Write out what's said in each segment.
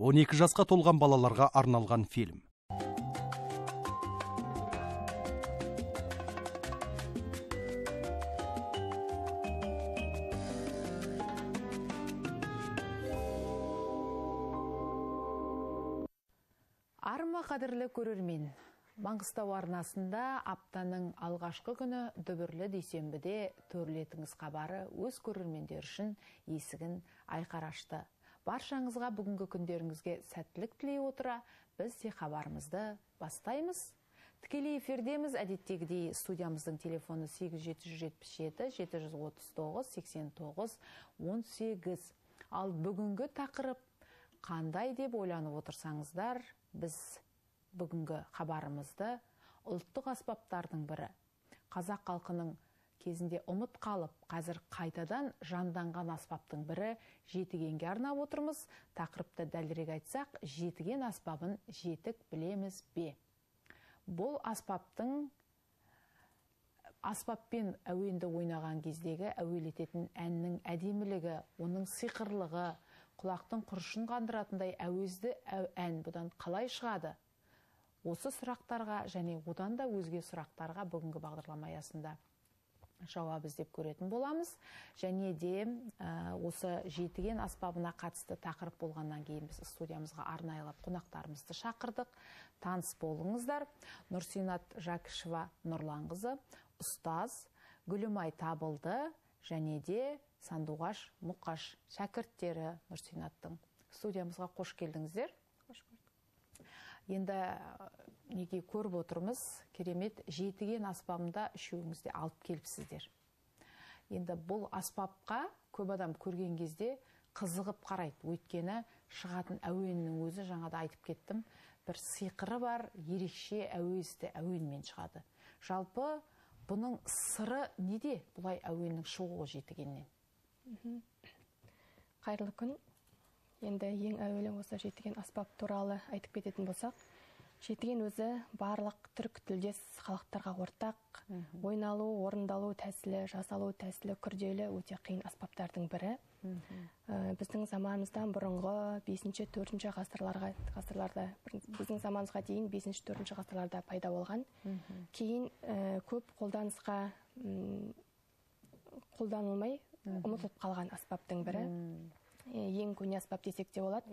12 жасқа толған балаларға арналған фильм. Арма қадірлі көрермен, Маңғыстау арнасында аптаның алғашқы күні дүбірлі дүйсенбіде төрлетіңіз қабары өз көрермендер үшін есігін айқарашты. Баршаңызға бүгінгі күндеріңізге сәттілік тілей отыра, біз де қабарымызды бастаймыз. Тікелей эфирдеміз, әдеттегідей студиямыздың телефоны 8777-739-89-18. Ал бүгінгі тақырып қандай деп ойланып отырсаңыздар, біз бүгінгі хабарымызды ұлттық аспаптардың бірі, қазақ халқының кезінде ұмыт қалып, қазір қайтадан жанданған аспаптың бірі жетігенге арнап отырмыз. Тақырыпты дәлірек айтсақ, жетіген аспабын жетік білеміз бе? Бұл аспаппен әуенді ойнаған кездегі әуелететін әннің әдемілігі, оның сиқырлығы, құлақтың құршын қандыратындай әуезді ән бұдан қалай шығады? Осы сұрақтарға және одан да өзге сұрақтарға бүгінгі бағдарлама аясында жауап іздеп көретін боламыз. Және де осы жетіген аспабына қатысты тақырып болғаннан кейін біз студиямызға арнайлап қонақтарымызды шақырдық. Таныс болыңыздар. Нұрсенат Жакшева Нұрланқызы, ұстаз, Гүлімай Табылды және де Сандуғаш Мұқаш шәкірттері Нұрсенаттың. Студиямызға қош келдіңіздер. Қош көрдік. Енді неге көріп отырмыз, керемет жетіген аспабында үшеуіңізде алып келіпсіздер. Енді бұл аспапқа көп адам көрген кезде қызығып қарайды. Өйткені шығатын әуеннің өзі, жаңада айтып кеттім, бір сиқыры бар, ерекше әуезді әуенмен шығады. Жалпы бұның сыры неде, бұлай әуеннің шығуы жетігеннен? Қайырлы күн. Енді ең әуелі осы жетіген аспап туралы айтып кететін болсақ, жетіген өзі барлық түрк тілдес халықтарға ортақ, ойналу, орындалу тәсілі, жасалу тәсілі күрделі өте қиын аспаптардың бірі. Біздің заманымыздан бұрынғы 5-4 ғасырларда, біздің заманымызға дейін 5-4 ғасырларда пайда болған. Кейін көп қолданылмай ұмытылып қалған аспаптың бірі. Ең көне аспап десек те болады.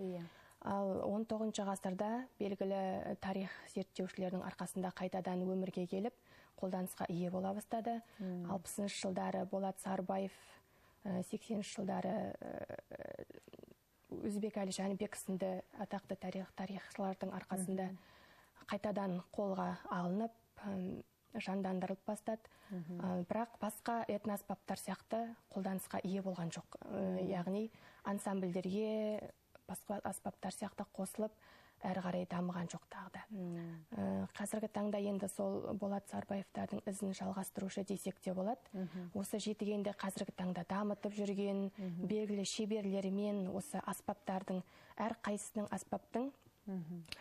Ал 19 ғасырда белгілі тарих зерттеушілердің арқасында қайтадан өмірге келіп, қолданысқа ие бола бастады. 60 жылдары Болат Сарбаев, 80 жылдары Өзбек Әли Жәнібек сынды атақты тарихшылардың арқасында қайтадан қолға алынып, жандандырылып бастады. Бірақ басқа этноаспаптар сияқты қолданысқа ие болған жоқ. Яғни ансамбльдерге басқа аспаптар сияқты қосылып, әрі қарай дамыған жоқ тағда. Қазіргі таңда енді сол Болат Сарбаевтардың ізін жалғастырушы десек те болады. Осы жетігенде қазіргі таңда дамытып жүрген белгілі шеберлермен осы аспаптардың, әр қайсының аспаптың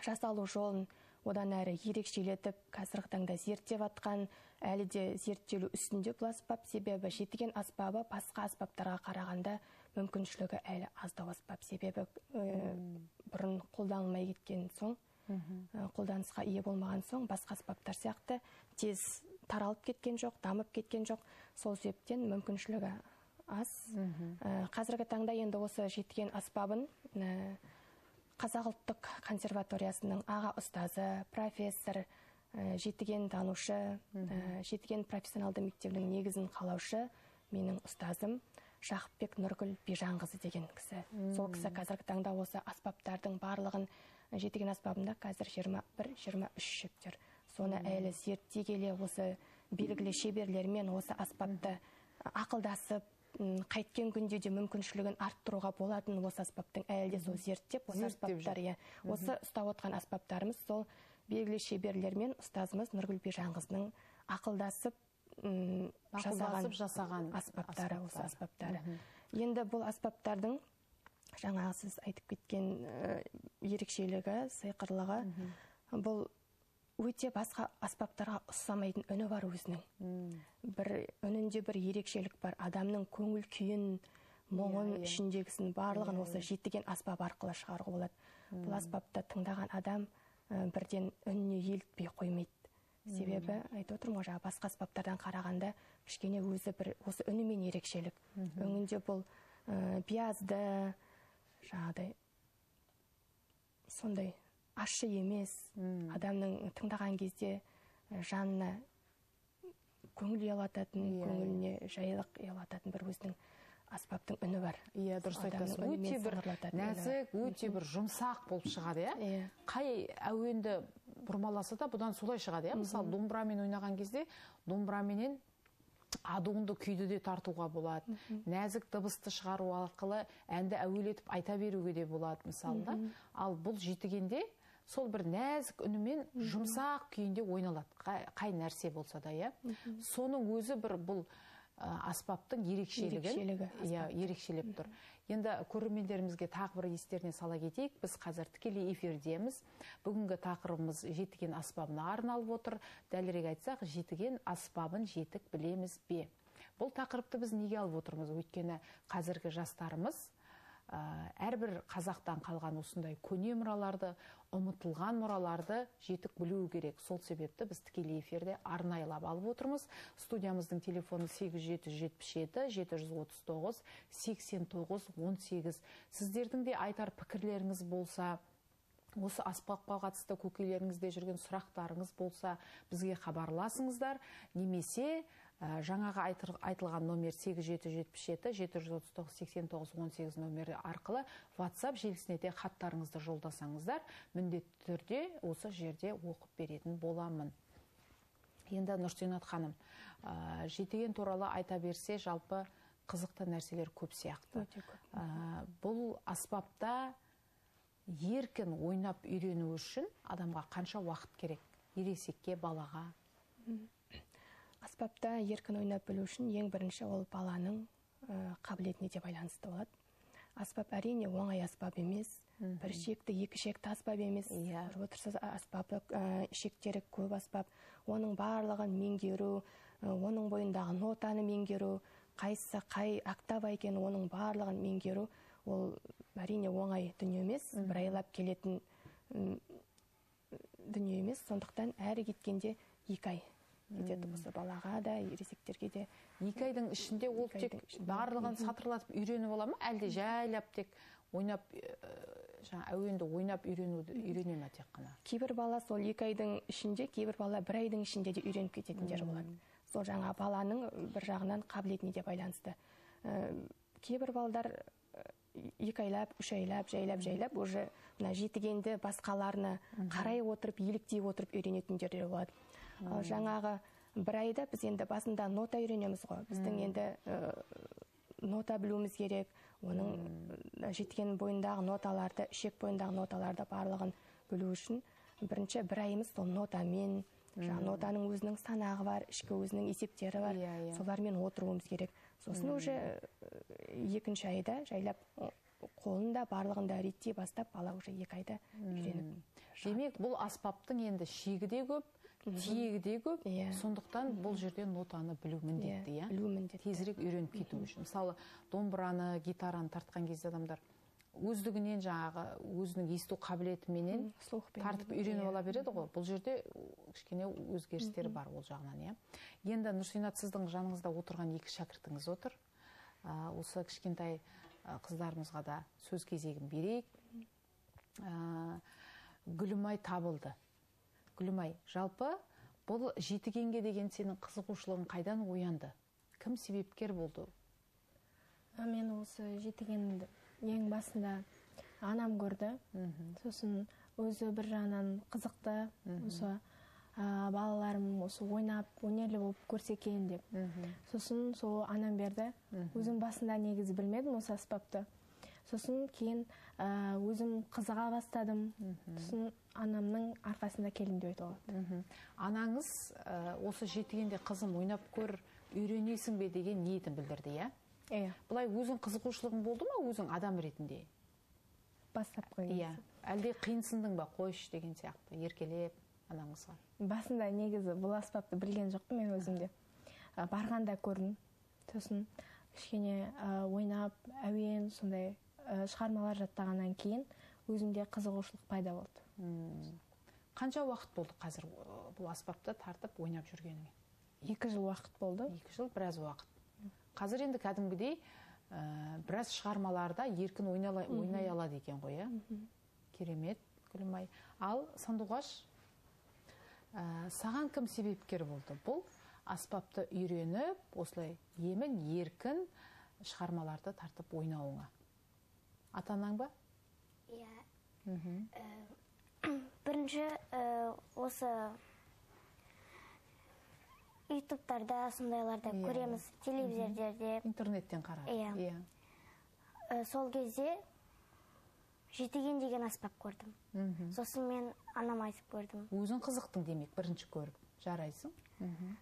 жасалу жолын одан әрі ерекшелетіп, қазіргі таңда зерттеп атқан, әлі де зерттелу үстінде бұл аспап, себебі жетіген аспабы басқа аспаптарға қарағанда мүмкіншілігі әлі аздау аспап, себебі бұрын қолданылмай кеткен соң, қолданысқа ие болмаған соң, басқа аспаптар сияқты тез таралып кеткен жоқ, дамып кеткен жоқ, сол себептен мүмкіншілігі аз. Қазіргі таңда енді осы жетіген аспабын Қазақ ұлттық консерваториясының аға ұстазы, профессор, жетіген танушы, жетіген профессионалды мектебінің негізін қалаушы, менің ұстазым Шахпек Нұргүл деген кісі. Сол кісі қазіргі таңда осы аспаптардың барлығын, жетіген аспабында қазір 21-23 шептер. Соны әлі зерттей келе осы белгілі шеберлермен осы аспапты ақылдасып, қайткен күнде де мүмкіншілігін арттыруға болатын осы аспаптың әлде сол зерттеп, осы аспаптар, осы ұстап отқан аспаптарымыз сол белгілі шеберлермен ұстазымыз Нұргүл Бижанқызының ақылдасып жасаған аспаптары, осы аспаптары. Енді бұл аспаптардың жаңағы сіз айтып кеткен ерекшелігі, сиқырлығы, бұл өте басқа аспаптарға ұқсамайтын үні бар өзінің. Үнінде бір ерекшелік бар. Адамның көңіл күйін, мұңын, ішіндегісін барлығын осы жетіген аспап арқылы шығаруға болады. бұл аспапта тыңдаған адам бірден үніне елітпей қоймайды. Себебі, айт отырмын ғой, басқа аспаптардан қарағанда кішкене өзі бір осы үнімен ерекшелік. Өңінде бұл биязды, жаңағыдай сондай ашы емес, адамның тыңдаған кезде жанына көңіл елататын, көңіліне жайлық елататын бір өзінің аспаптың үні бар. Иә, дұрыс айтасыз. Өте бір нәзік, өте бір жұмсақ болып шығады, иә. Қай әуенді бұрмаласа да бұдан солай шығады, иә. Мысалы, домбырамен ойнаған кезде, домбыраменен адуынды күйді де тартуға болады. Нәзік дыбысты шығару арқылы әнді әуелетіп айта беруге де болады, мысалы. Ал бұл жетігенде сол бір нәзік үнімен жұмсақ күйінде ойналады. Қай нәрсе болса да, иә. Соның өзі бір бұл аспаптың ерекшелігін ерекшелеп тұр. Енді көрермендерімізге тағы бір естеріне сала кетейік. Біз қазір тікелей эфирдеміз. Бүгінгі тақырыбымыз жетіген аспабына арналып отыр. Дәлірек айтсақ, жетіген аспабын жетік білеміз бе? Бұл тақырыпты біз неге алып отырмыз? Өйткені қазіргі жастарымыз әрбір қазақтан қалған осындай көне мұраларды, ұмытылған мұраларды жетік білуі керек. Сол себепті біз тікелей эфирде арнайылап алып отырмыз. Студиямыздың телефоны 8777-739-8918. Сіздердің де айтар пікірлеріңіз болса, осы аспапқа қатысты көкейлеріңізде жүрген сұрақтарыңыз болса, бізге хабарласыңыздар. Немесе жаңағы айтылған номер 8777-739-8918 номері арқылы WhatsApp желісіне де хаттарыңызды жолдасаңыздар, міндетті түрде осы жерде оқып беретін боламын. Енді Нұрсенат ханым, жетіген туралы айта берсе, жалпы қызықты нәрселер көп сияқты. Бұл аспапта еркін ойнап үйрену үшін адамға қанша уақыт керек? Ересекке, балаға? Аспапта еркін ойнап білу үшін ең бірінші ол баланың қабілетіне де байланысты болады. Аспап әрине оңай аспап емес, бір шекті, екі шекті аспап емес, отырсыз аспапы, шектері көп аспап. Оның барлығын меңгеру, оның бойындағы нотаны меңгеру, қайсысы қай октава екен, оның барлығын меңгеру, ол әрине оңай дүние емес, бір айлап келетін дүние емес. Сондықтан әрі кеткенде екі ай кетеді осы балаға да, ересектерге де. Екі айдың ішінде ол тек барлығын сатырлатып үйреніп ола ма? Әлде жайлап тек ойнап, әуенді ойнап үйрене ме тек қана? Кейбір бала сол екі айдың ішінде, кейбір бала бір айдың ішінде де үйреніп кететіндер болады. Сол жаңа баланың бір жағынан қабілетіне де байланысты. Кейбір балдар екі айлап, үш айлап, жайлап уже жетігенде басқаларына қарай отырып, еліктей отырып үйренетіндер болады. Жаңағы бір айда біз енді басында нота үйренеміз ғой. Біздің енді нота білуіміз керек. Оның жетіген бойындағы ноталарды, ішек бойындағы ноталарды барлығын білу үшін бірінші бір айымыз сол нотамен, нотаның өзінің санағы бар, ішкі өзінің есептері бар, солармен отыруымыз керек. Сосын уже екінші айда жайлап қолында барлығында реттей бастап, бала уже екі айда үйреніп. Демек, бұл аспаптың енді шегі де көп, тиегі де көп, сондықтан бұл жерде нотаны білу міндетті, тезірек үйреніп кету үшін. Мысалы, домбыраны, гитараны тартқан кезде адамдар өздігінен жаңағы, өзінің есту қабілетіменен тартып үйреніп ала береді ғой. Бұл жерде кішкене өзгерістері бар ол жағынан. Енді Нұрсенат, сіздің жаныңызда отырған екі шәкіртіңіз отыр. Осы кішкентай қыздарымызға да сөз кезегін берейік. Гүлімай Табылды. Гүлімай, жалпы бұл жетігенге деген сенің қызығушылығын қайдан оянды? Кім себепкер болды? Мен осы жетігенді ең басында анам көрді, сосын өзі бір жағынан қызықты, осы балаларым осы ойнап, өнерлі болып көрсекейін деп. Сосын сол анам берді, өзім басында негізі білмедім осы аспапты. Сосын кейін өзім қызыға бастадым, сосын анамның арқасында келдім деп айтылады. Анаңыз осы жетігенде қызым ойнап көр, үйренесің бе деген ниетін білдірді, иә? Бұлай өзің қызығушылығың болды ма, өзің адам ретінде? Бастап қойыңыз. Әлде қиынсындың ба, қойшы деген сияқты, еркелеп анаңызға? Басында негізі бұл аспапты білген жоқты мен өзімде. Барғанда көрдім, сосын кішкене ойнап, әуен, сондай шығармалар жаттағаннан кейін өзімде қызығушылық пайда болды. Қанша уақыт болды қазір бұл аспапты тартып ойнап жүргеніңе? 2 жыл уақыт болды. 2 жыл біраз уақыт. Қазір енді кәдімгідей біраз шығармаларда еркін ойнай алады екен ғой, ә? Керемет, Гүлімай. Ал Сандуғаш, саған кім себепкер болды? Бұл аспапты үйреніп, осылай емін еркін шығармаларды тартып ойнауыңа. Атанаң ба? Бірінші осы ютубтарда, сондайларда көреміз, телевизордерде. Интернеттен қарады. Сол кезде жетеген деген аспап көрдім. Сосын мен анам айтып көрдім. Өзің қызықтың демек, бірінші көріп. Жарайсың.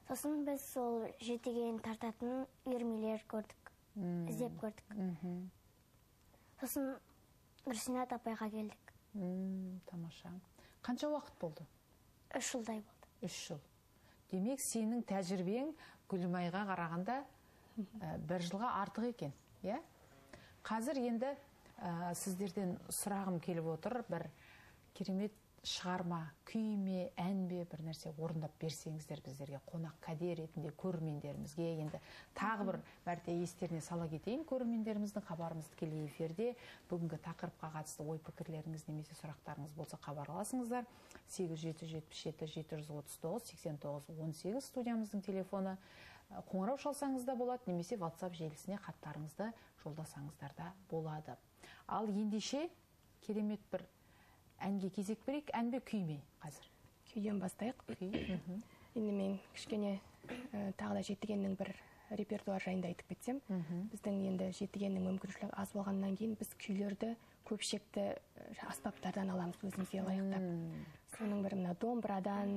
Сосын біз сол жетеген тартатын үйірмелер көрдік, іздеп көрдік. Сосын Нұрсенат апайға келдік. Тамаша. Қанша уақыт болды? 3 жылдай болды. 3 жыл. Демек, сенің тәжірибең Гүлімайға қарағанда 1 жылға артық екен. Қазір енді сіздерден сұрағым келіп отыр. Бір керемет шығарма, күйме, әнбе, бір нәрсе орындап берсеңіздер біздерге қонақ кәде ретінде көрермендерімізге. Енді тағы бір мәрте естеріне сала кетейін, көрермендеріміздің хабарымызды тікелей эфирде. Бүгінгі тақырыпқа қатысты ой пікірлеріңіз немесе сұрақтарыңыз болса хабарласыңыздар. 8777-739-8918 студиямыздың телефоны. Қоңырау шалсаңыз да болады, немесе WhatsApp желісіне хаттарыңызды жолдасаңыздар да болады. Ал ендеше керемет бір әнге кезек берейік, әнбе күйме қазір? Күйден бастайық. Енді мен кішкене тағы да жетігеннің бір репертуар жайында айтып кетсем. Біздің енді жетігеннің мүмкіншілік аз болғаннан кейін біз күйлерді көпшекті аспаптардан аламыз өзімізге лайықтап. Соның бір мына домбырадан,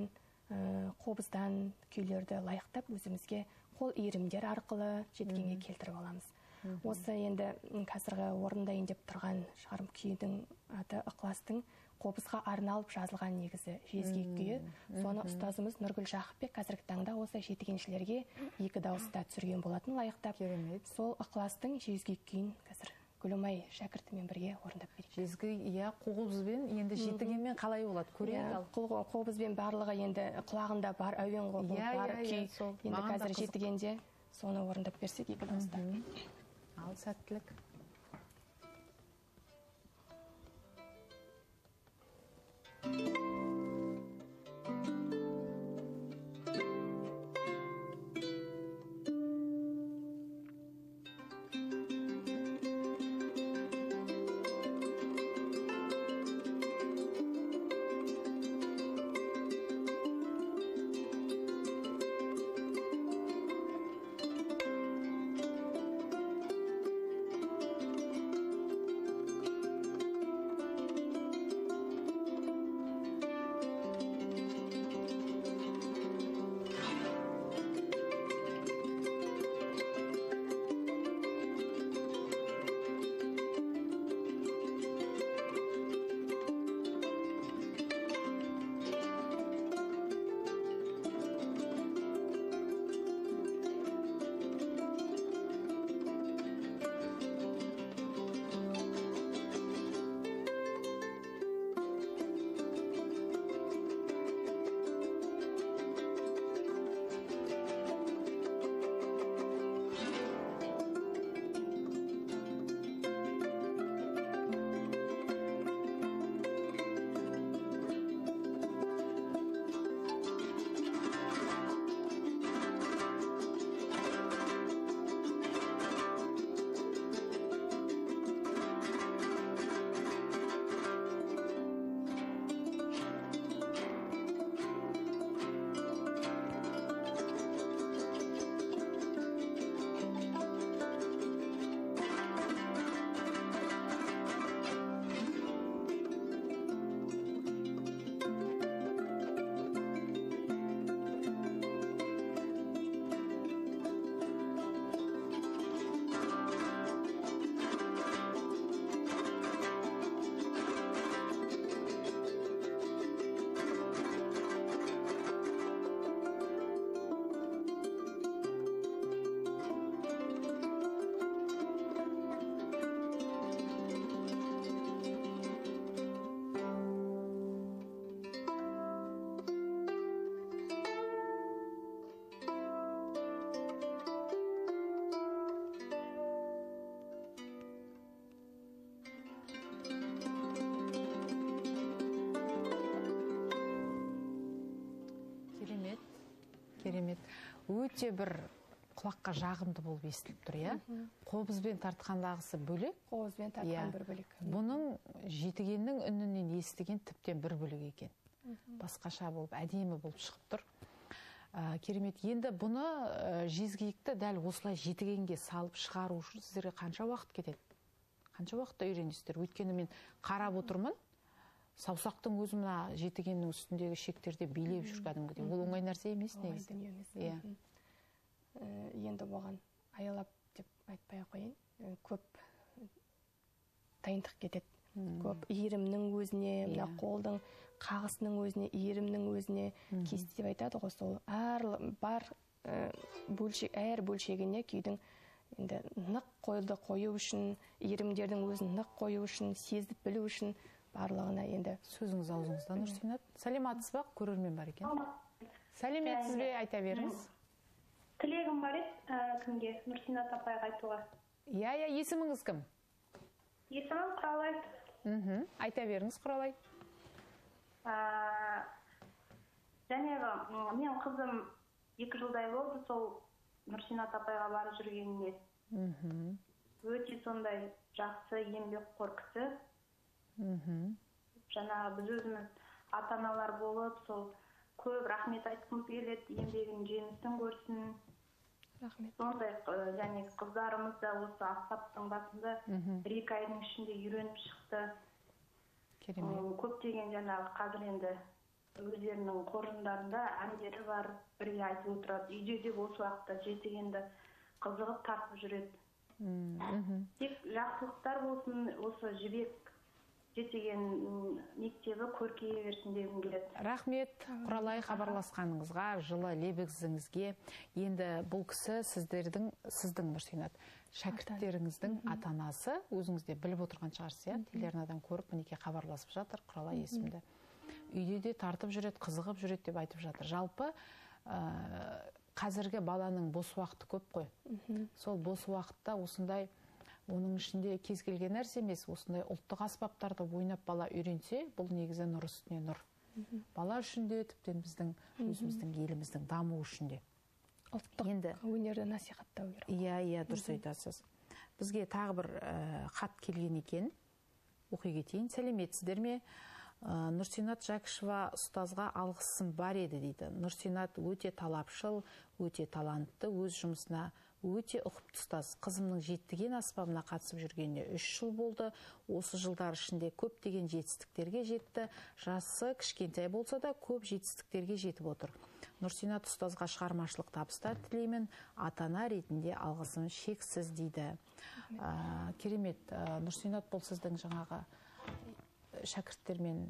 қобыздан күйлерді лайықтап өзімізге қол иірімдер арқылы жетігенге келтіріп аламыз. Осы енді қазіргі орындайын деп тұрған шығарым күйдің аты Ықыластың қобызға арналып жазылған негізі жезгек күйі. Соны ұстазымыз Нұргүл Шахпек қазіргі таңда осы жетігеншілерге 2 дауыста түсірген болатын лайықтап. Сол Ықыластың жезгек күйін қазір Гүлімай шәкіртімен бірге орындап берейік. Жезгі, иә, қобызбен енді жетігенмен қалай болады? Қобызбен барлығы енді құлағында бар, әуен қобыз соны орындап берсек 2 дауыста. Ал сәттілік. керемет, өте бір құлаққа жағымды болып естіліп тұр, иә. Қобызбен тартқандағысы бөлек. Қобызбен тартқан бір бөлек. Бұның жетігеннің үнінен естіген тіптен бір бөлек екен. Басқаша болып, әдемі болып шығып тұр. Керемет, енді бұны жезгиікті дәл осылай жетігенге салып шығару үшін сіздерге қанша уақыт кетеді? Қанша уақытта үйренесіздер? Өйткені мен қарап отырмын, саусақтың өзі мына жетігеннің үстіндегі шектерде билеп жүргенімді. Ол оңай нәрсе емес, негізі. Енді болған аялап деп айтпай қойын, көп тайындық кетеді. Көп иірімнің өзіне, қолдың қағысының өзіне, иірімнің өзіне кесте деп айтады ғой, сол әр бөлшегіне күйдің нық қойылды қою үшін, иірімдердің өзін нық қою үшін, сезіп білу үшін барлығына енді. Сөзіңіз аузыңыздан, Нұрсенат. Сәлеметсіз бе, көрермен бар екен. Сәлеметсіз бе, айта беріңіз. Тілегім бар еді кімге? Нұрсенат апайға айтуға. Иә, есіміңіз кім? Есімім Құралай. Айта беріңіз, Құралай. Жәнегі, мен қызым 2 жылдай болды, сол Нұрсенат апайға барып жүргеніне. Өте сондай жақсы, еңбек қорқысы. Жаңағы біз өзіміз ата-аналар болып, сол көп рахмет айтқым келеді, еңбегін жемісін көрсін. Сондай және қыздарымыз да осы аспаптың басында 3 айдың ішінде үйреніп шықты. Көптеген жаңағы қазір енді өздерінің қоржындарында әндері бар, бірге айтып отырады. Үйде де осы уақытта жетегенді қызығып тартып жүреді. Тек жақсылықтар болсын, осы жібек жетеген мектебі көркейе берсін дегім келеді. Рахмет, Құралай, хабарласқаныңызға, жылы лебіңізге. Енді бұл кісі сіздің Нұрсенат, шәкірттеріңіздің ата-анасы, өзіңізде біліп отырған шығарсыз, телеарнадан көріп, мінекей хабарласып жатыр, Құралай есімді. Үйде де тартып жүреді, қызығып жүреді деп айтып жатыр. Жалпы қазіргі баланың бос уақыты көп қой. Сол бос уақытта осындай оның ішінде кез келген нәрсе емес, осындай ұлттық аспаптарды ойнап бала үйренсе, бұл негізі нұр үстіне нұр. Бала үшінде, тіптен біздің өзіміздің еліміздің даму үшінде. Ұлттық өнерді насихаттау керек. Иә, дұрыс айтасыз. Бізге тағы бір хат келген екен. Оқи кетейін. Сәлеметсіздер ме? Нұрсенат Жакшева ұстазға алғысым бар еді дейді. Нұрсенат өте талапшыл, өте талантты, өз жұмысына өте ұқыпты ұстаз. Қызымның жетіген аспабына қатысып жүргеніне 3 жыл болды. Осы жылдар ішінде көптеген жетістіктерге жетті. Жасы кішкентай болса да көп жетістіктерге жетіп отыр. Нұрсенат ұстазға шығармашылық табыстар тілеймін. Ата-ана ретінде алғысым шексіз дейді. Керемет, Нұрсенат, бұл сіздің жаңағы шәкірттермен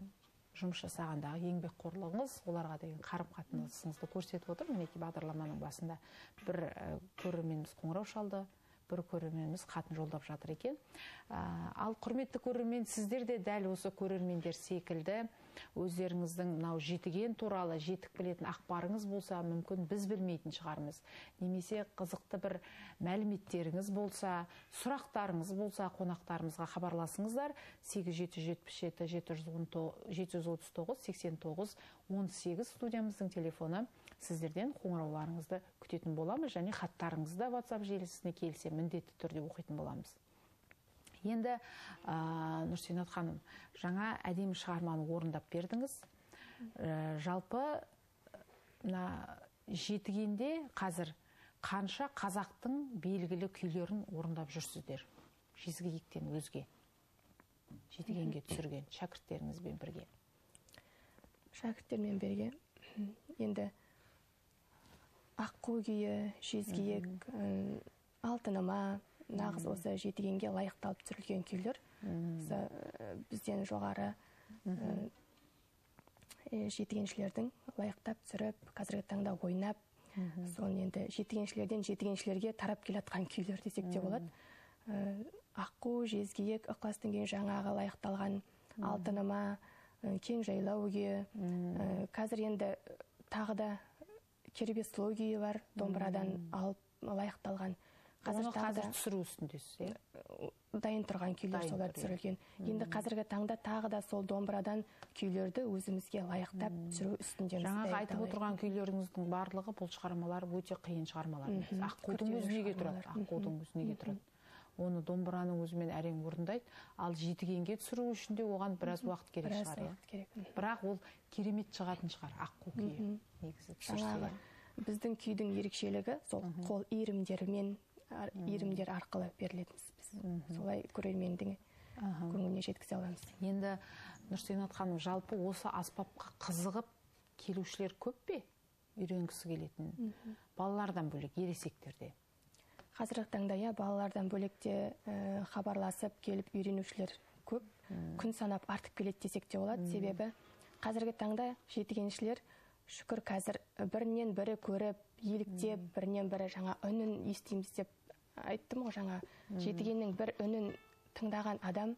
жұмыс жасағандағы еңбек қорлығыңыз, оларға деген қарым-қатынасыңызды көрсетіп отыр. Мінекей бағдарламаның басында бір көрерменіміз қоңырау шалды, бір көрерменіміз хатын жолдап жатыр екен. Ал құрметті көрермен, сіздер де дәл осы көрермендер секілді өздеріңіздің мынау жетіген туралы жетік білетін ақпарыңыз болса, мүмкін біз білмейтін шығармыз. Немесе қызықты бір мәліметтеріңіз болса, сұрақтарыңыз болса, қонақтарымызға хабарласыңыздар. 8777-739-89-18 студиямыздың телефоны. Сіздерден қоңырауларыңызды күтетін боламыз, және хаттарыңызды да WhatsApp желісіне келсе міндетті түрде оқитын боламыз. Енді Нұрсенат ханым, жаңа әдемі шығарманы орындап бердіңіз. Жалпы жетігенде қазір қанша қазақтың белгілі күйлерін орындап жүрсіздер? Жезгиіктен өзге жетігенге түсірген шәкірттеріңізбен бірге. Шәкірттермен бірге енді аққу күйі, жезгиік, алтыныма, нағыз осы жетігенге лайықталып түсірілген күйлер. Бізден жоғары жетігеншілердің лайықтап түсіріп, қазіргі таңда ойнап, соң енді жетігеншілерден жетігеншілерге тарап келатқан күйлер десек те болады. Аққу, жезгиек, ықыластың кейін жаңағы лайықталған алтыныма, кең жайлау күйі. Қазір енді тағы да кербе слогиі бар, домбырадан алып лайықталған. қазір түсіру үстіндесіз? Дайын тұрған күйлер солар түсірілген. Енді қазіргі таңда тағы да сол домбырадан күйлерді өзімізге лайықтап түсіру үстіндеміз. Жаңа айтып отырған күйлеріңіздің барлығы бұл шығармалар өте қиын шығармалар. Аққудың өзіне кетіреді. Аққудың өзіне кетіреді. Оны домбыраны өзімен әрең орындайды, ал жетігенге түсіру үшін де оған біраз уақыт керек шығар. Бірақ ол керемет шығатын шығар, аққу күйі. Біздің күйдің ерекшелігі сол қол иірімдер арқылы берілетіміз біз. Солай көрермендің көңіліне жеткізе аламыз. Енді Нұрсенат ханым, жалпы осы аспапқа қызығып келушілер көп пе? Үйренгісі келетін. Балалардан бөлек, ересектерде. Қазіргі таңда балалардан бөлекте хабарласып келіп үйренушілер көп, күн санап артып келеді десек те олады. Себебі қазіргі таңда жетігеншілер шүкір қазір бірінен бірі көріп, еліктеп, бірінен бірі жаңа үнін естиміз деп айттым ғой жаңа. Жетігеннің бір үнін тыңдаған адам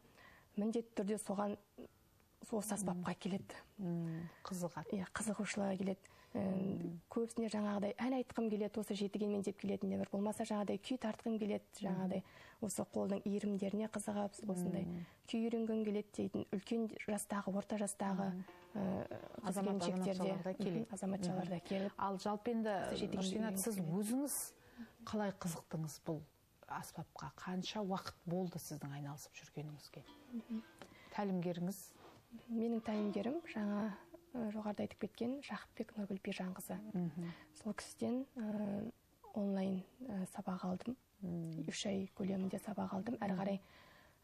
міндетті түрде соған осы аспапқа келеді. Қызығады. Қызығушылығы келеді. Көбісіне жаңағыдай ән айтқым келеді, осы жетігенмен деп келетін небір. Болмаса жаңағыдай күй тартқым келеді, жаңағыдай осы қолдың иірімдеріне қызығап, осындай күй үйренгім келеді дейтін үлкен жастағы, орта жастағы қызгеншектерде, азаматшаларда келіп. Ал жалпы енді Нұрсенат, сіз өзіңіз қалай қызықтыңыз бұл аспапқа? Қанша уақыт болды сіздің айналысып жүргеніңізге? Тәлімгеріңіз? Менің тәлімгерім жаңа жоғарда айтып кеткен Шахпек Нұргүл пижанғызы. Сол кісіден онлайн сабақ алдым. 3 ай көлемінде сабақ алдым. Әрі қарай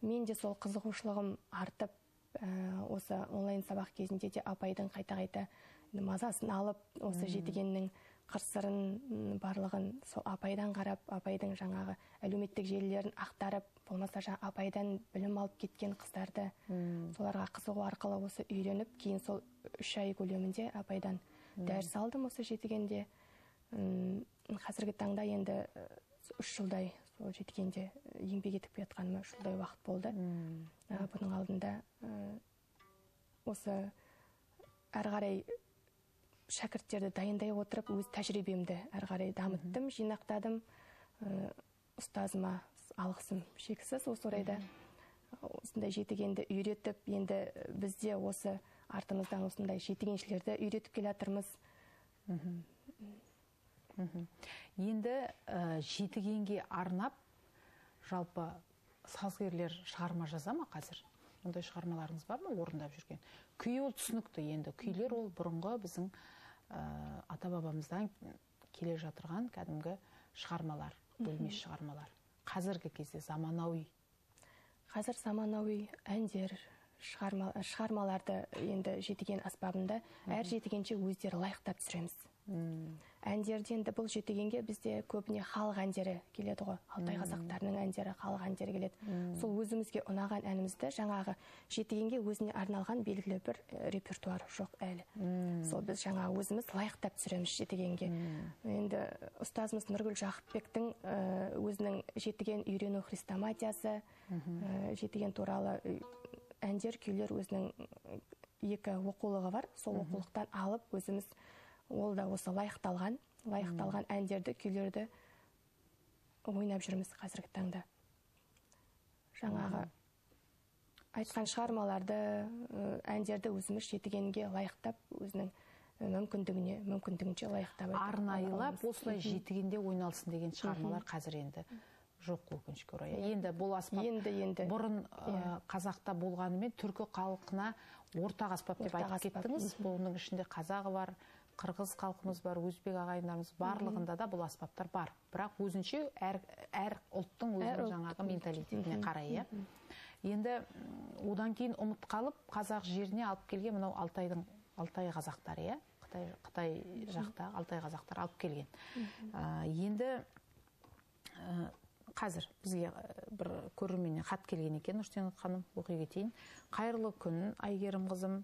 мен де сол қызығушылығым артып, осы онлайн сабақ кезінде де апайдың қайта-қайта мазасын алып, осы жетігеннің қырсырын барлығын сол апайдан қарап, апайдың жаңағы әлеуметтік желілерін ақтарып, болмаса жаңа апайдан білім алып кеткен қыздарды соларға қызығу арқылы осы үйреніп, кейін сол 3 ай көлемінде апайдан дәріс алдым осы жетігенде. Қазіргі таңда енді 3 жылдай сол жетігенде еңбек етіп жатқаныма 3 жылдай уақыт болды. Бұның алдында осы әрі қарай шәкірттерді дайындай отырып, өз тәжірибемді әрі қарай дамыттым, жинақтадым. Ұстазыма алғысым шексіз. Осы орайда осындай жетігенді үйретіп, енді бізде осы артымыздан осындай жетігеншілерді үйретіп келатырмыз. Енді жетігенге арнап, жалпы сазгерлер шығарма жаза ма қазір? Ондай шығармаларыңыз бар ма орындап жүрген? Күй ол түсінікті енді. Күйлер ол бұрынғы біздің ата-бабамыздан келе жатырған кәдімгі шығармалар, өлмеш шығармалар. Қазіргі кезде заманауи. Қазір заманауи әндер, шығармаларды енді жетіген аспабында әр жетігенше өздері лайықтап түсіреміз. Әндерден де бұл жетігенге бізде көбіне халық әндері келеді ғой. Алтай қазақтарының әндері, халық әндері келеді. Сол өзімізге ұнаған әнімізді жаңағы жетігенге өзіне арналған белгілі бір репертуар жоқ әлі. Сол біз жаңа өзіміз лайықтап түсіреміз жетігенге. Енді ұстазымыз Нұргүл Жақыпбектің өзінің жетіген үйрену хрестоматиясы, жетіген туралы әндер, күйлер өзінің екі оқулығы бар. Сол оқулықтан алып өзіміз ол да осы лайықталған әндерді, күйлерді ойнап жүрміз қазіргі таңда. Жаңағы айтқан шығармаларды, әндерді өзіміз жетігенге лайықтап, өзінің мүмкіндігінше лайықтап. Арнайылап, осылай жетігенде ойналсын деген шығармалар қазір енді жоқ, өкінішке орай. Енді бұл аспап бұрын қазақта болғанымен түркі халқына ортақ аспап деп айтып кеттіңіз. Бұның ішінде қазағы бар, қырғыз халқымыз бар, өзбек ағайындарымыз, барлығында да бұл аспаптар бар. Бірақ өзінше әр ұлттың өзінің жаңағы менталитетіне қарай. Енді одан кейін ұмыт қалып, қазақ жеріне алып келген мынау Алтай қазақтары, Қытай жақта Алтай қазақтар алып келген. Енді қазір бізге бір көрерменнен хат келген екен, Нұрсенат ханым, оқи кетейін. Қайырлы күн, Айгерім қызым,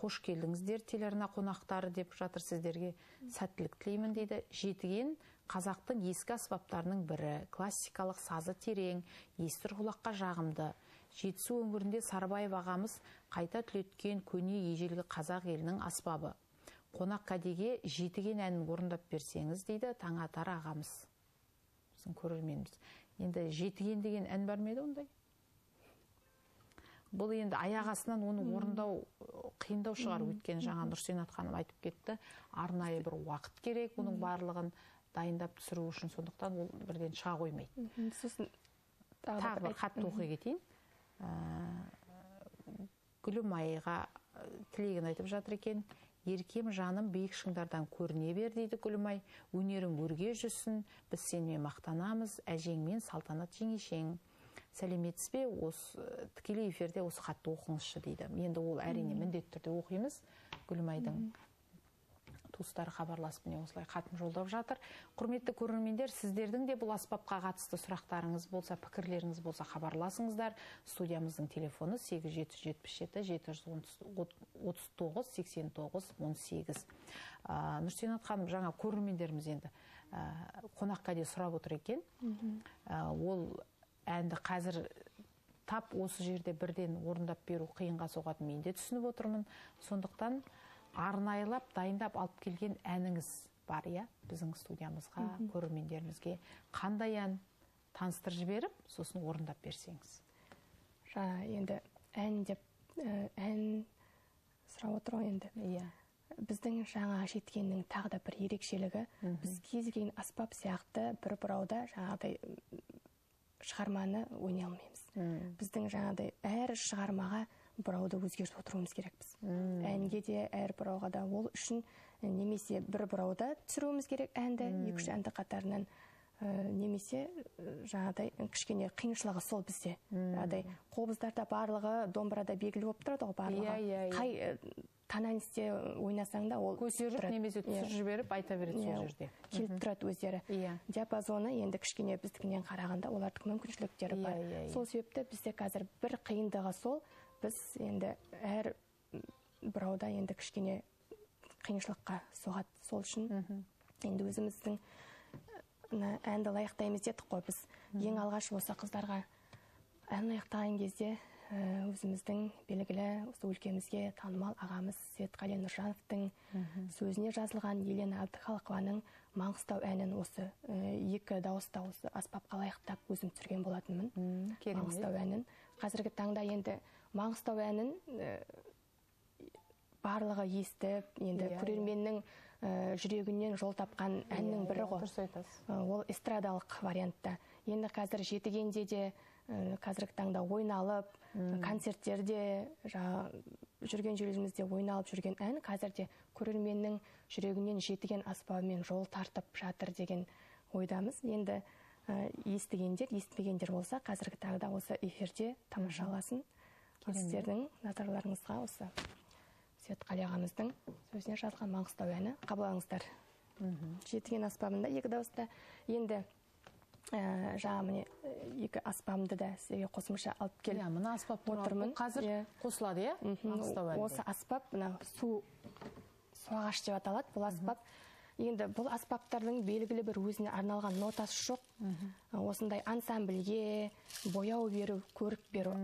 қош келдіңіздер, телеарна қонақтары деп жатыр, сіздерге сәттілік тілеймін дейді. Жетіген қазақтың ескі аспаптарының бірі, классикалық сазы терең, естір құлаққа жағымды. Жетісу өңірінде Сарбаев ағамыз қайта түлеткен көне ежелгі қазақ елінің аспабы. Қонақ кәдеге жетіген әнін орындап берсеңіз дейді Таңатар ағамыз. біздің көрерменіміз. Енді жетіген деген ән бармайды ондай. Бұл енді аяғасынан оны орындау қиындау шығар, өткен жаңа Нұрсенат ханым айтып кетті. Арнайы бір уақыт керек, оның барлығын дайындап түсіру үшін, сондықтан ол бірден шыға қоймайды. Сосын тағы бір хат оқи кетейін. Гүлімайға тілегін айтып жатыр екен. Еркем жаным, биік шыңдардан көріне бер, дейді Гүлімай. Өнерің өрге жүрсін, біз сенімен мақтанамыз, әжеңмен салтанат жеңешең. Сәлеметсіз бе, тікелей эфирде осы хатты оқыңызшы, дейді. Енді ол әрине міндетті түрде оқимыз. Гүлімайдың туыстары хабарласып міне осылай хатын жолдап жатыр. Құрметті көрермендер, сіздердің де бұл аспапқа қатысты сұрақтарыңыз болса, пікірлеріңіз болса, хабарласыңыздар. Студиямыздың телефоны 8777-739-89-18. Нұрсенат ханым, жаңа көрермендеріміз енді қонаққа де сұрап отыр екен. Ол әнді қазір тап осы жерде бірден орындап беру қиынға соғатын, мен де түсініп отырмын. Сондықтан арнайлап, дайындап алып келген әніңіз бар, я, біздің студиямызға, көрермендерімізге қандай ән таныстыр жіберіп, сосын орындап берсеңіз. Жаңа, енді ән деп, ән сұрап отыру енді. Біздің жаңа жеткеннің тағы да бір ерекшелігі, біз кезген аспап сияқты бір бұрауда жаңағыдай шығарманы ойнай алмаймыз. Біздің жаңағыдай әр шығармаға бұрауды өзгертіп отыруымыз керекпіз. Әнге де, әр бұрауға да, ол үшін немесе бір бұрауда түсіруіміз керек әнді, екі-үш әнді қатарынан, немесе жаңадай кішкене қиыншылығы сол бізде. Қобыздарда барлығы, домбырада белгілі болып тұрады, барлығы. Қай тананисте ойнасаң да ол көтеріп немесе түсіріп жіберіп айта береді сол жерде. Келіп тұрады өздері. Диапазоны енді кішкене біздікінен қарағанда олардың мүмкіншіліктері бар. Сол себепті бізде қазір бір қиындығы сол. Біз енді әр бұрауда енді кішкене қиыншылыққа соғады, сол үшін енді өзіміздің әнді лайықтаймыз дедік қой біз. Ең алғаш осы қыздарға ән лайықтаған кезде өзіміздің белгілі өлкемізге танымал ағамыз Сет-Калия Нұржанфтың сөзіне жазылған Елена Абдықалықованың Маңғыстау әнін осы екі дауыста осы аспапқа лайықтап өзім түсірген болатынмын. Маңғыстау әнін. Қазіргі таңда енді Маңғыстау әнін барлығы естіп, енді көрерменнің жүрегінен жол тапқан әннің бірі ғой. Ол эстрадалық вариантта. Енді қазір жетігенде де қазіргі таңда ойналып, концерттерде жүрген жүрегімізде ойналып жүрген ән қазірде көрерменнің жүрегінен жетіген аспабымен жол тартып жатыр деген ойдамыз. Енді естігендер, естімегендер болса, қазіргі таңда осы эфирде тамашаласын. Сіздердің назарларыңызға осы Сет-Қалиямыздың сөзіне жазылған Маңғыстау әні қабылдаңыздар. Жетіген аспабында екі дауыста. Енді жаңа міне екі аспабымды да сізге қосымша алып келіп отырмын. Мына аспап тұрмын. Қазір қосылады, иә? Маңғыстау әні. Осы аспап су ағаш деп аталады. Бұл аспап. Енді бұл аспаптардың белгілі бір өзіне арналған нотасы жоқ. Осындай ансамбльге бояу беру, көрік беру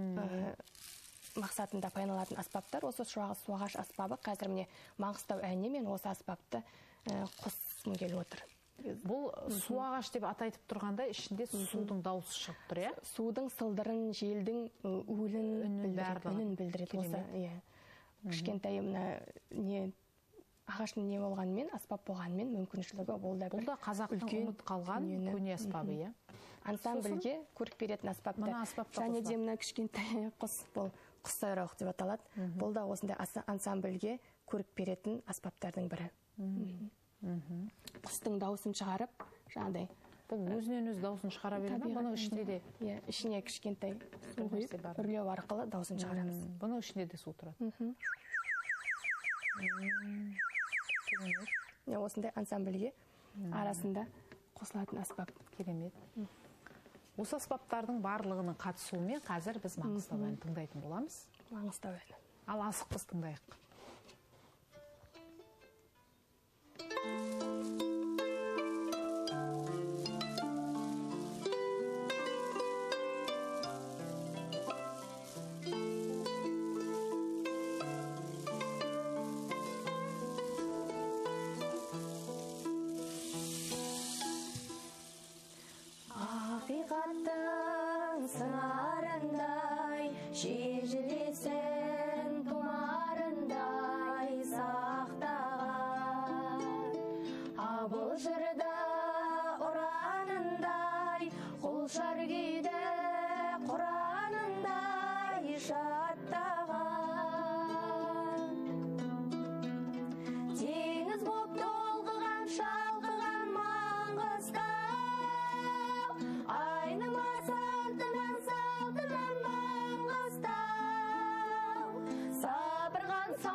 мақсатында пайдаланылатын аспаптар. Осы суағаш аспабы қазір міне Маңғыстау әніне мен осы аспапты қосқым келіп отыр. Бұл суағаш деп атайтып тұрғанда ішінде судың дауысы шығып тұр, иә? Судың сылдырын, желдің үнін білдіреді осы. Кішкентай не ағашының не болғанымен, аспап болғанымен мүмкіншілігі болды. Бұл да қазақтың ұмыт қалған көне аспабы, иә? Ансамбльге көрік беретін аспапты. Және де мына кішкентай құс, бұл құс сайрауық деп аталады. Бұл да осындай ансамбльге көрік беретін аспаптардың бірі. Құстың дауысын шығарып, жаңағыдай. Бұл өзінен өз дауысын шығара береді, бұның ішінде де? Ішіне кішкентай үрлеу арқылы дауысын шығарамыз. Бұның ішінде де су тұрады. Осындай ансамбльге арасында қосылатын аспап. Керемет. Осы аспаптардың барлығының қатысуымен қазір біз Маңғыстау әнін тыңдайтын боламыз. Маңғыстау әні. Ал асықпыз тыңдайық.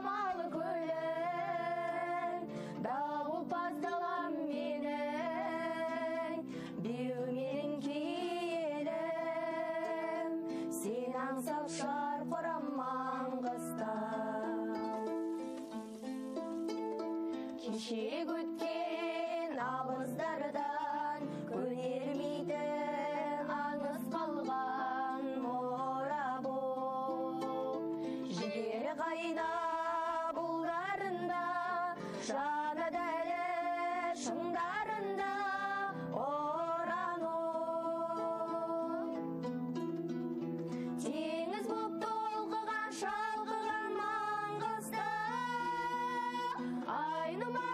самалы көлін, дауыл пасталам менің, беумен келем, сен аңсап шарқырам Маңғыстау. Кеше өткен абыздардан көнермейді аңыз қалған мұра бол. Жігері қайда бұлдарында, жаны дәрі шыңдарында орану. Теңіз боп толқыған, шалқыған Маңғыстау, айнымай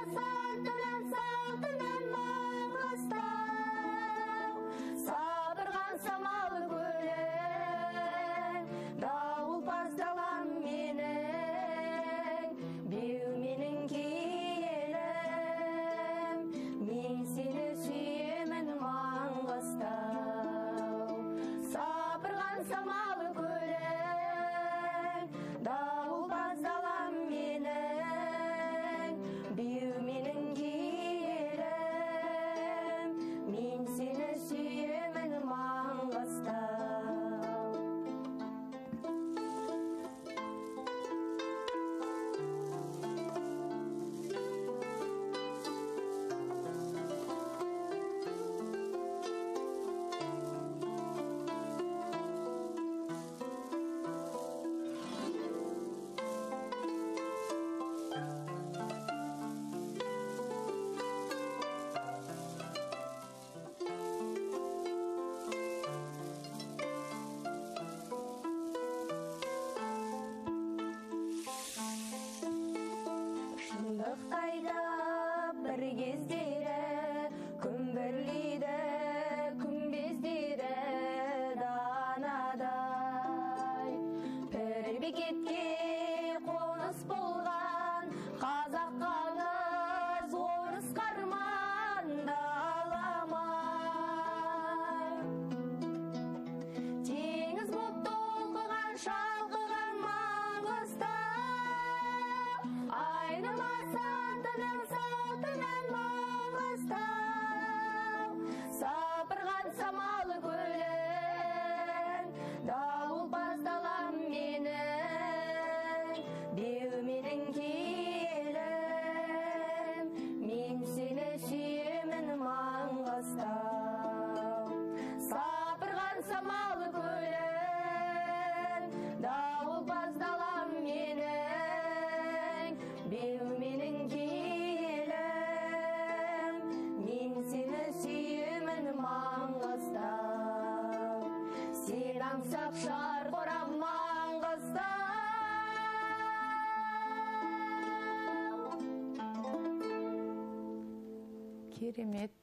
керемет,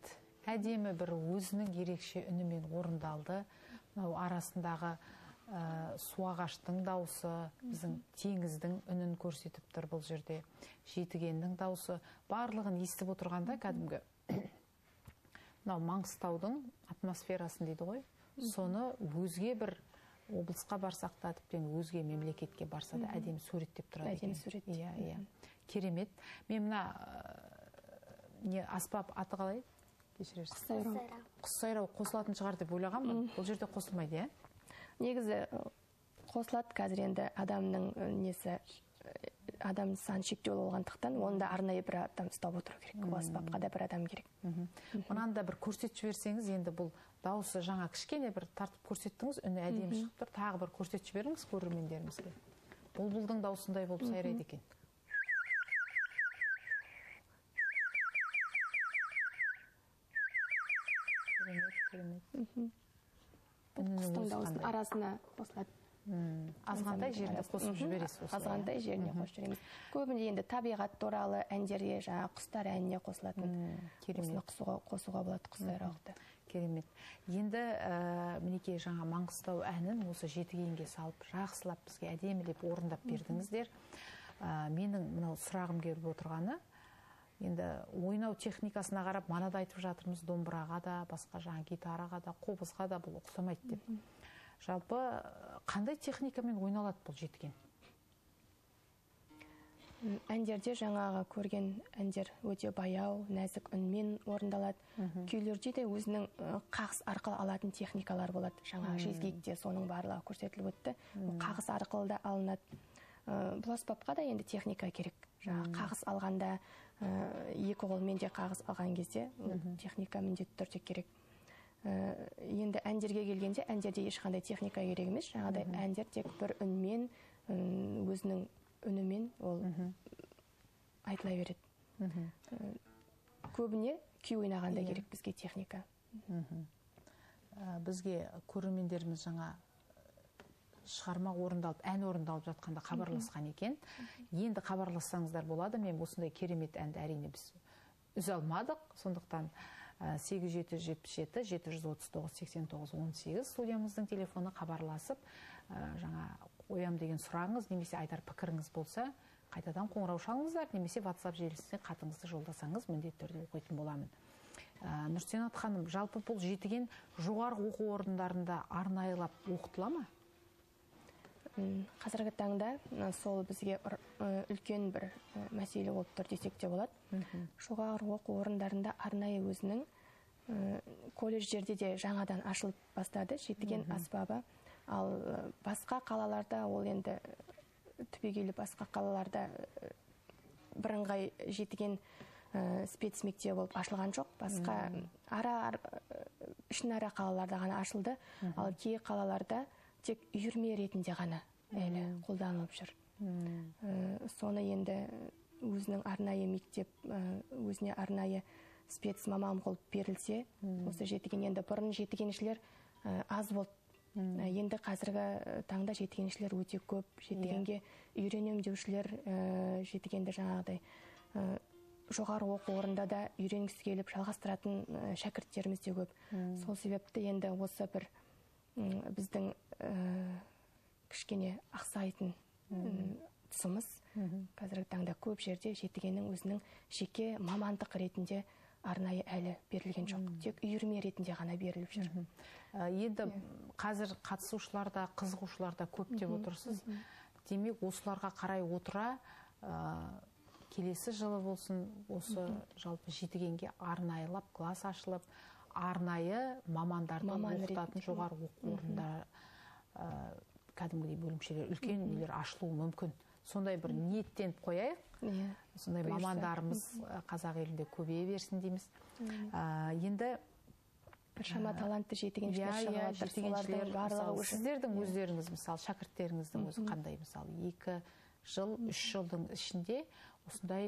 әдемі бір өзінің ерекше үнімен орындалды. Арасындағы суағаштың даусы, біздің теңіздің үнін көрсетіп тұр бұл жерде. Жетігеннің даусы, барлығын естіп отырғанда кәдімгі Маңғыстаудың атмосферасын дейді ғой. Соны өзге бір облысқа барсақ та, тіптен өзге мемлекетке барса да әдемі суреттеп тұрады. Әдемі суреттеп. Керемет. Мен мына аспап аты қалай? Құссайрау. Құссайрау қосылатын шығар деп ойлағам, бұл жерде қосылмайды, е? Негізі қосылады қазір енді адамның несі, адам сан шектеулі болғандықтан, онда арнайы бір адам ұстап отыру керек, аспапқа да бір адам керек. Онан да бір көрсетіп жіберсеңіз, енді бұл дауысы жаңа кішкене бір тартып көрсеттіңіз, үні әдемі шығып тұр, тағы бір көрсетіп жіберіңіз көрермендерімізге. Бұлбұлдың дауысындай болып сайрайды екен. Арасына қосылады. Азғандай жеріне қосып жібересіз. Азғандай жеріне қосып жібереміз. Көбінде енді табиғат туралы әндерге, жаңа құстар әніне қосылатын. Осыны қосуға болады құссайрауды. Керемет. Енді мінекей жаңа Маңғыстау әнін осы жетігенге салып, жақсылап бізге әдемілеп орындап бердіңіздер. Менің мынау сұрағым келіп отырғаны, енді ойнау техникасына қарап, манада айтып жатырмыз, домбыраға да, басқа жаңа гитараға да, қобызға да бұл ұқсамайды деп. Жалпы, қандай техникамен ойналады бұл жетіген? әндерде жаңағы көрген әндер өте баяу, нәзік үнмен орындалады. Күйлерде де өзінің қағыс арқылы алатын техникалар болады. Жаңа жезгекте соның барлығы көрсетіліп өтті. Қағыс арқылы да алынады. Бұл аспапқа да енді техника керек. Қағыс алғанда, екі қолмен де қағыс алған кезде техника міндетті түрде керек. Енді әндерге келгенде әндерде ешқандай техника керек емес. Жаңағыдай әндер тек бір үнмен, өзінің үнімен ол айтыла береді. Көбіне күй ойнағанда керек бізге техника. Бізге көрермендеріміз жаңа шығарма орындалып, ән орындалып жатқанда хабарласқан екен. Енді хабарлассаңыздар болады, мен осындай керемет әнді әрине біз үзе алмадық. Сондықтан 8777-739-89-18 студиямыздың телефоны хабарласып, жаңа оям деген сұрағыңыз, немесе айтар пікіріңіз болса, қайтадан қоңырау шалыңыздар, немесе WhatsApp желісіне хатыңызды жолдасаңыз, міндетті түрде оқитын боламын. Нұрсенат ханым, жалпы бұл жетіген жоғарғы оқу орындарында арнайылап оқытыла ма? Қазіргі таңда сол бізге үлкен бір мәселе болып тұр десек те болады. Жоғарғы оқу орындарында арнайы өзінің колледждерде де жаңадан ашылып бастады жетіген аспабы. Ал басқа қалаларда, ол енді түбегейлі басқа қалаларда бірыңғай жетіген спецмектеп болып ашылған жоқ. Басқа ішінара қалаларда ғана ашылды, ал кей қалаларда тек үйірме ретінде ғана әлі қолданылып жүр. Соны енді өзінің арнайы мектеп, өзіне арнайы спец мамам қолып берілсе, осы жетіген енді бұрын жетігеншілер аз болды. Енді қазіргі таңда жетігеншілер өте көп, жетігенге үйренем деушілер жетігенді жаңағыдай жоғары оқу орында да үйренгісі келіп жалғастыратын шәкірттеріміз де көп. Сол себепті енді осы бір біздің кішкене ақсайтын тұсымыз қазіргі таңда көп жерде жетігеннің өзінің жеке мамандық ретінде арнайы әлі берілген жоқ, тек үйірме ретінде ғана беріліп жүр. Енді қазір қатысушыларда, қызығушыларда көптеп отырсыз. Демек, осыларға қарай отыра, келесі жылы болсын, осы жалпы жетігенге арнайылап, класс ашылып, арнайы мамандарды оқытатын жоғары оқу орындары, кәдімгідей бөлімшелер, үлкен үйлер ашылуы мүмкін. Сондай бір ниеттен қояйық, сондай мамандарымыз қазақ елінде көбейе берсін дейміз. Енді біршама талантты жетігеншілер барлығы. Сіздердің өздеріңіз, мысалы, шәкірттеріңіздің өзі қандай, мысалы, 2 жыл, 3 жылдың ішінде осындай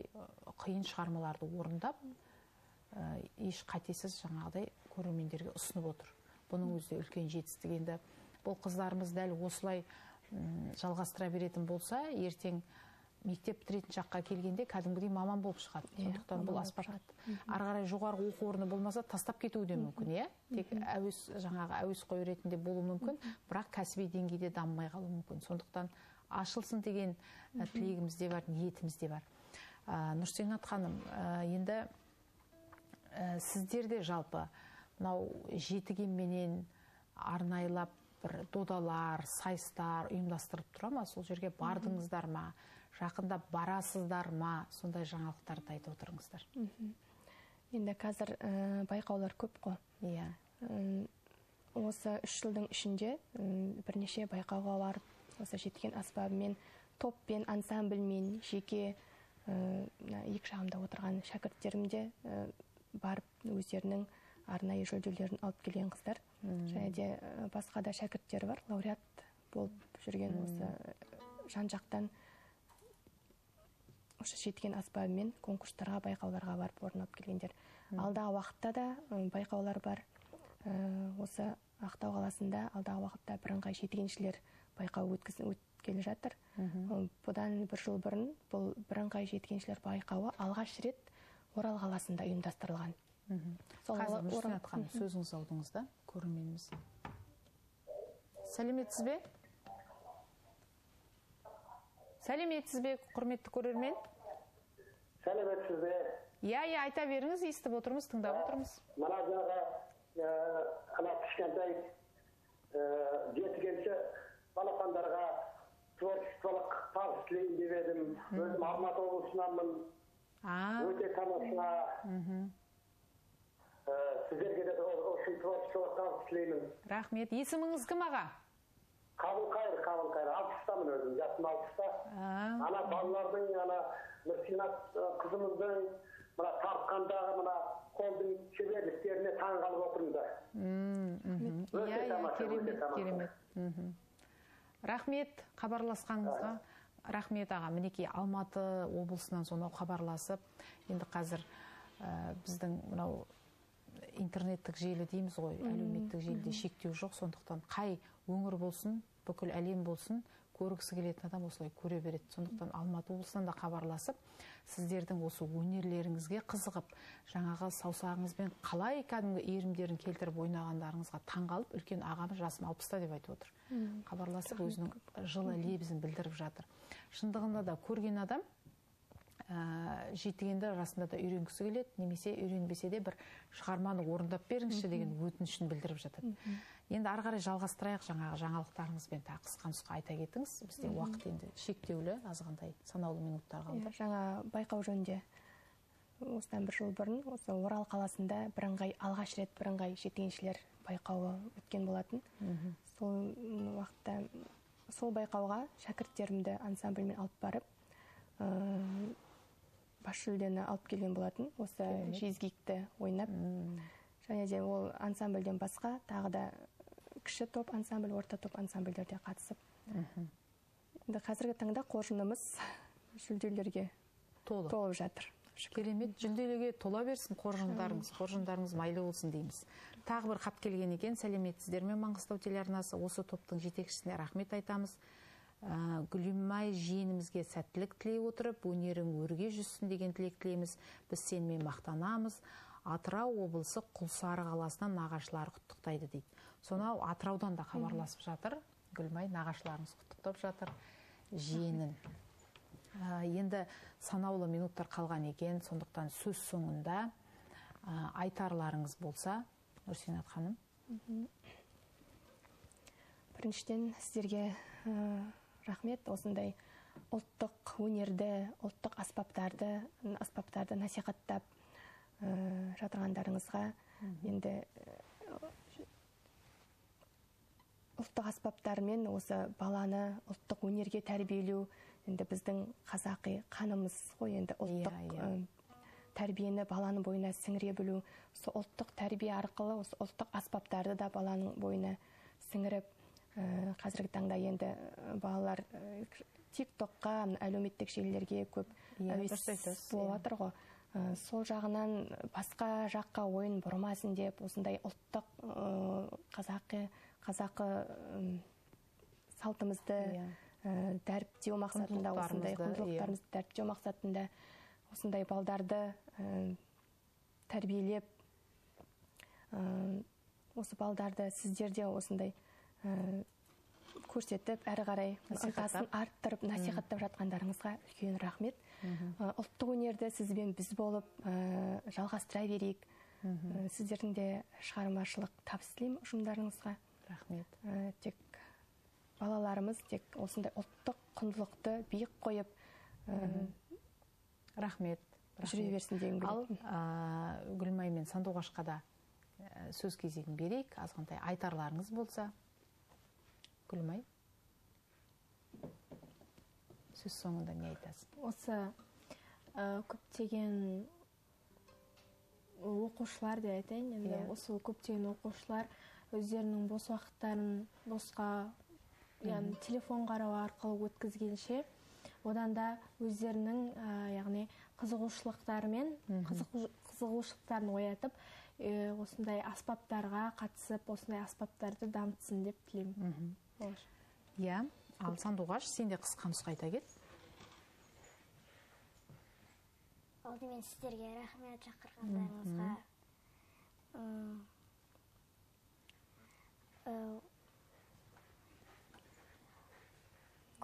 қиын шығармаларды орындап, еш қатесіз жаңағыдай көрермендерге ұсынып отыр. Бұның өзі үлкен жетістік. Енді бұл қыздарымыз дәл осылай жалғастыра беретін болса, ертең мектеп бітіретін жаққа келгенде кәдімгідей маман болып шығады. Сондықтан бұл аспарат. Ары қарай жоғарғы оқу орны болмаса, тастап кетуі де мүмкін, тек жаңағы әуесқой ретінде болу мүмкін, бірақ кәсіби деңгейде дамымай қалу мүмкін. Сондықтан ашылсын деген тілегіміз де бар, ниетіміз де бар. Нұрсенат ханым, енді сіздерде жалпы жетігенменен арнайлап додалар, сайыстар ұйымдастырып тұра ма? Сол жерге бардыңыздар ма? Жақында барасыздар ма? Сондай жаңалықтарды айтып отырыңыздар. Енді қазір байқаулар көп қой. Осы 3 жылдың ішінде бірнеше байқауға барып, осы жетіген аспабымен, топпен, ансамбльмен, жеке екі жағымда отырған шәкірттерімде барып өздерінің арнайы жүлделерін алып келген қыздар. Және де басқа да шәкірттер бар, лауреат болып жүрген, осы жан-жақтан жетіген аспабымен конкурстарға, байқауларға барып орын алып келгендер. Алдағы уақытта да байқаулар бар. Осы Ақтау қаласында алдағы уақытта бірыңғай жетігеншілер байқауы өткелі жатыр. Бұдан 1 жыл бұрын бұл бірыңғай жетігеншілер байқауы алғаш рет Орал қаласында ұйымдастырылған. Қазір Нұрсенат ханым, сөзіңіз алдыңызда, көрерменіміз. Сәлеметсіз бе? Сәлеметсіз бе, құрметті көрермен? Сәлеметсіз бе? Иә, айта беріңіз, естіп отырмыз, тыңдап отырмыз. Мына жаңа ана кішкентай жетігенші балапандарға творчестволық табыс тілейін деп едім. Өзім Алматы облысынанмын. Өте тамаша. Сіздерге де үшін творчестволық табыс тілеймін. Рахмет. Есіміңіз кім аға? Қабыл қайыр. Алпыстамын өзім. Жасым алпыста. Ана балалардың, ана Нұрсенат қызымыздың тартқандағы қолдың шеберліктеріне таңғалып отырмыз. Өте тамаша, өте тамаша. Рахмет қабарласқаныңызға. Рахмет аға, мінекей Алматы облысынан сонау қабарласып, енді қазір біздің интернеттік желі дейміз ғой, әлеуметтік желіде шектеу жоқ, сондықтан қай өңір болсын, бүкіл әлем болсын, көргісі келетін адам осылай көре береді. Сондықтан Алматы облысынан да қабарласып, сіздердің осы өнерлеріңізге қызығып, жаңағы саусағыңызбен қалай кәдімгі иірімдерін келтіріп ойнағандарыңызға таңғалып, үлкен ағамыз жасым алпыста деп айтып отыр. Хабарласып өзінің жылы лебізін білдіріп жатыр. Шындығында да көрген адам жетігенде расында да үйренгісі келеді, немесе үйренбесе де бір шығарманы орындап беріңізші деген өтінішін білдіріп жатады. Енді ары қарай жалғастырайық, жаңағы жаңалықтарыңызбен та қысқа-нұсқа айта кетіңіз. Бізде уақыт енді шектеулі, азғантай санаулы минуттар қалды. Жаңа байқау жөнінде осыдан бір жыл бұрын Орал қаласында алғаш рет бірыңғай жеткіншілер байқауы өткен болатын. Сол байқауға шәкірттерімді ансамбльмен алып барып, бас жүлдені алып келген болатын. Осы жезгикті ойнап, және де ол ансамбльден басқа тағы да кіші топ ансамбль, орта топ ансамбльдерде қатысып. Қазіргі таңда қоржынымыз жүлделерге толып жатыр. Керемет, жүлделеге тола берсін қоржындарыңыз майлы болсын дейміз. Тағы бір қап келген екен, сәлеметсіздермен Маңғыстау телеарнасы, осы топтың жетекшісіне рахмет айтамыз. Гүлімай жиенімізге сәттілік тілей отырып, өнерің өрге жүзсін деген тілек тілейміз. Біз сенмен мақтанамыз. Атырау облысы Құлсары қаласынан нағашылар құттықтайды дейді. Сонау Атыраудан да хабарласып жатыр. Гүлімай нағашыларымыз құттықтап жатыр жиенін. Енді санаулы минуттар қалған екен, сондықтан сөз соңында айтарларыңыз болса, Нұрсенат ханым. Біріншіден сіздерге рахмет, осындай ұлттық өнерді, ұлттық аспаптарды насихаттап жатырғандарыңызға. Енді ұлттық аспаптармен осы баланы ұлттық өнерге тәрбиелеу, енді біздің қазақи қанымыз ғой, енді ұлттық тәрбиені баланың бойына сіңіре білу, осы ұлттық тәрбие арқылы осы ұлттық аспаптарды да баланың бойына сіңіріп, қазіргі таңда енді балалар тик-токқа, әлеуметтік желілерге көп әуес болатыр ғой. Сол жағынан басқа жаққа ойын бұрмасын деп, осындай ұлттық қазақы салтымызды дәріптеу мақсатында, осындай құндылықтарымызды дәріптеу мақсатында, осындай балдарды тәрбиелеп, осы балдарды сіздерде осындай көрсетіп, әрі қарай ынтасын арттырып, насихаттап жатқандарыңызға үлкен рахмет. Ұлттық өнерді сізбен біз болып жалғастыра берейік. Сіздердің де шығармашылық табыс тілеймін ұжымдарыңызға. Рахмет. Тек балаларымыз тек осындай ұлттық құндылықты биік қойып жүре берсін деген білетін. Ал Гүлімай мен Сандуғашқа да сөз кезегін берейік. Азғантай айтарларыңыз болса, Гүлімай, сөз соңында не айтасыз? Осы көптеген оқушылар деп айтайын, осы көптеген оқушылар өздерінің бос уақыттарын босқа, яғни телефон қарау арқылы өткізгенше, одан да өздерінің қызығушылықтарын оятып, осындай аспаптарға қатысып, осындай аспаптарды дамытсын деп тілеймін. Иә, ал Сандуғаш, сен де қысқа-нұсқа айта кет. Алдымен сіздерге рахмет шақырғандарыңызға.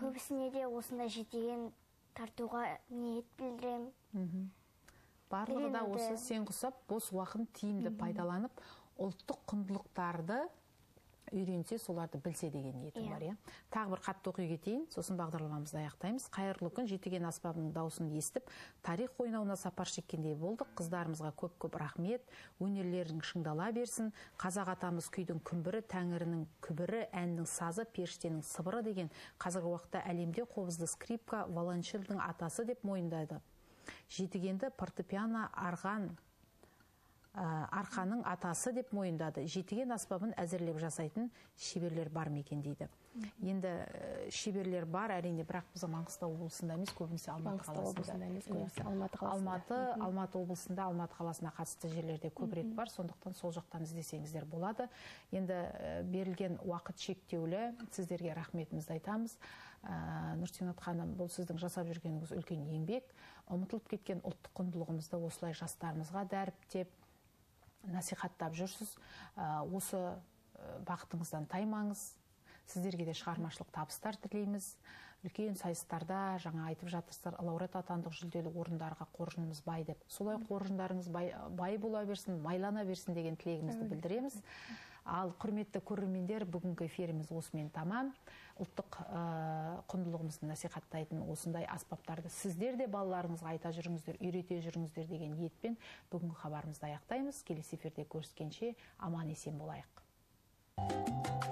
Көбісіне де осында жетеген тартуға ниет білдірем. Барлығы да осы сен құсап, бос уақытын тиімді пайдаланып, ұлттық құндылықтарды үйренсе, соларды білсе деген ниетім бар. Тағы бір қатты оқи кетейін, сосын бағдарламамызды аяқтаймыз. Қайырлы күн, жетіген аспабының даусын естіп, тарих ойнауына сапар шеккендей болдық. Қыздарымызға көп-көп рахмет, өнерлерің шыңдала берсін. Қазақ атамыз күйдің күмбірі, тәңірінің күбірі, әннің сазы, періштенің сыбыры деген қазіргі уақытта әлемде қобызды скрипка волончелдің атасы деп мойындайды. Жетігенді фортепиано арқаның атасы деп мойындады. Жетіген аспабын әзірлеп жасайтын шеберлер бар мекен дейді. Енді шеберлер бар, әрине, бірақ біз Маңғыстау облысында емес, көбінесе Алматы қаласында. Алматы облысында, Алматы қаласына қатысты жерлерде көбірек бар, сондықтан сол жақтан іздесеңіздер болады. Енді берілген уақыт шектеулі, сіздерге рахметімізді айтамыз. Нұрсенат ханым, бұл сіздің жасап жүргеніңіз үлкен еңбек. Ұмытылып кеткен ұлттық құндылығымызды осылай жастарымызға дәріптеп, насихаттап жүрсіз. Осы бақытыңыздан таймаңыз. Сіздерге де шығармашылық табыстар тілейміз. Үлкен сайыстарда, жаңа айтып жатырсыздар, лауреат атандық жүлделі орындарға қоржынымыз бай деп. Солай қоржындарыңыз бай бола берсін, майлана берсін деген тілегімізді білдіреміз. Ал құрметті көрермендер, бүгінгі эфиріміз осымен тамам. Ұлттық құндылығымызды насихаттайтын осындай аспаптарды сіздер де балаларыңызға айта жүріңіздер, үйрете жүріңіздер деген ниетпен бүгінгі хабарымызды аяқтаймыз. Келесі эфирде көріскенше аман есен болайық.